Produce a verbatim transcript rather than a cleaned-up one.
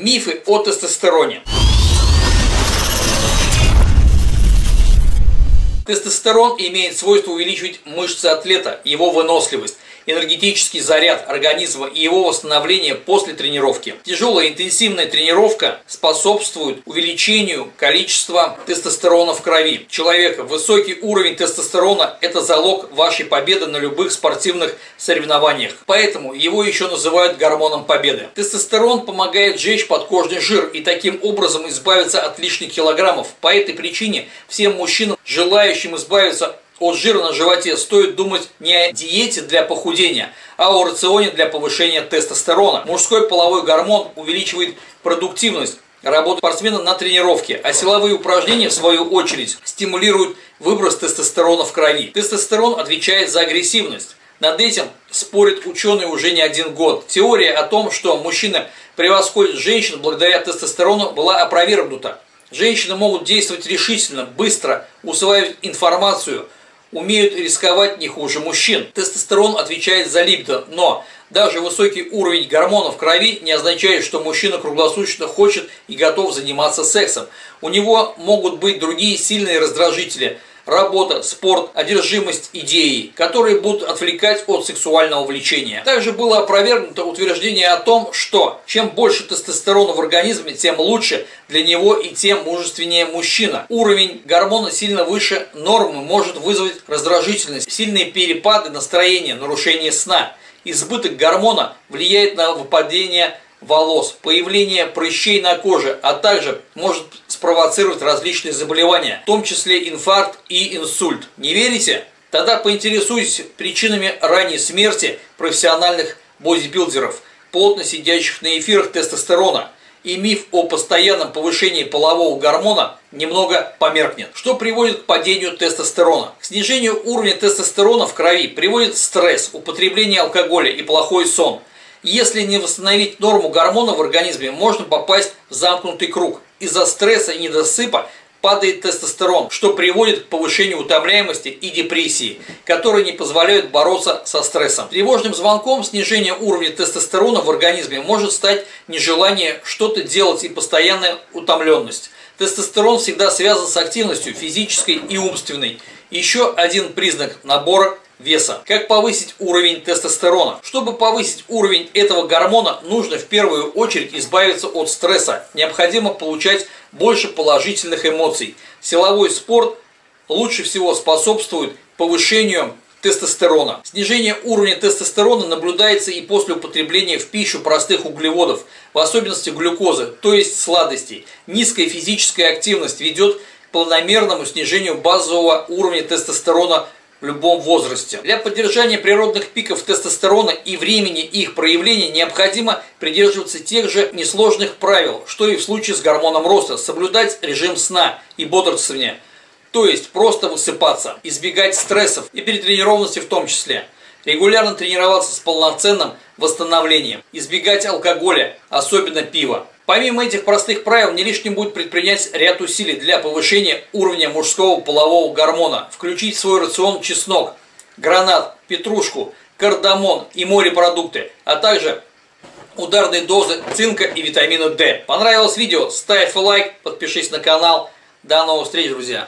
Мифы о тестостероне. Тестостерон имеет свойство увеличивать мышцы атлета, его выносливость, энергетический заряд организма и его восстановление после тренировки. Тяжелая интенсивная тренировка способствует увеличению количества тестостерона в крови человека. Высокий уровень тестостерона – это залог вашей победы на любых спортивных соревнованиях. Поэтому его еще называют гормоном победы. Тестостерон помогает сжечь подкожный жир и таким образом избавиться от лишних килограммов. По этой причине всем мужчинам, желающим избавиться от От жира на животе, стоит думать не о диете для похудения, а о рационе для повышения тестостерона. Мужской половой гормон увеличивает продуктивность работы спортсмена на тренировке, а силовые упражнения, в свою очередь, стимулируют выброс тестостерона в крови. Тестостерон отвечает за агрессивность. Над этим спорят ученые уже не один год. Теория о том, что мужчина превосходит женщин благодаря тестостерону, была опровергнута. Женщины могут действовать решительно, быстро, усваивать информацию, умеют рисковать не хуже мужчин. Тестостерон отвечает за либидо, но даже высокий уровень гормонов в крови не означает, что мужчина круглосуточно хочет и готов заниматься сексом. У него могут быть другие сильные раздражители – работа, спорт, одержимость идеей, которые будут отвлекать от сексуального влечения. Также было опровергнуто утверждение о том, что чем больше тестостерона в организме, тем лучше для него и тем мужественнее мужчина. Уровень гормона сильно выше нормы может вызвать раздражительность, сильные перепады настроения, нарушение сна. Избыток гормона влияет на выпадение волос, появление прыщей на коже, а также может спровоцировать различные заболевания, в том числе инфаркт и инсульт. Не верите? Тогда поинтересуйтесь причинами ранней смерти профессиональных бодибилдеров, плотно сидящих на эфирах тестостерона, и миф о постоянном повышении полового гормона немного померкнет. Что приводит к падению тестостерона? К снижению уровня тестостерона в крови приводит стресс, употребление алкоголя и плохой сон. Если не восстановить норму гормона в организме, можно попасть в замкнутый круг. Из-за стресса и недосыпа падает тестостерон, что приводит к повышению утомляемости и депрессии, которые не позволяют бороться со стрессом. Тревожным звонком снижение уровня тестостерона в организме может стать нежелание что-то делать и постоянная утомленность. Тестостерон всегда связан с активностью физической и умственной. Еще один признак набора веса. Как повысить уровень тестостерона? Чтобы повысить уровень этого гормона, нужно в первую очередь избавиться от стресса. Необходимо получать больше положительных эмоций. Силовой спорт лучше всего способствует повышению тестостерона. Снижение уровня тестостерона наблюдается и после употребления в пищу простых углеводов, в особенности глюкозы, то есть сладостей. Низкая физическая активность ведет к планомерному снижению базового уровня тестостерона в любом возрасте. Для поддержания природных пиков тестостерона и времени их проявления необходимо придерживаться тех же несложных правил, что и в случае с гормоном роста, соблюдать режим сна и бодрствования, то есть просто высыпаться, избегать стрессов и перетренированности в том числе, регулярно тренироваться с полноценным восстановлением, избегать алкоголя, особенно пива. Помимо этих простых правил, не лишним будет предпринять ряд усилий для повышения уровня мужского полового гормона, включить в свой рацион чеснок, гранат, петрушку, кардамон и морепродукты, а также ударные дозы цинка и витамина дэ. Понравилось видео? Ставь лайк, подпишись на канал. До новых встреч, друзья!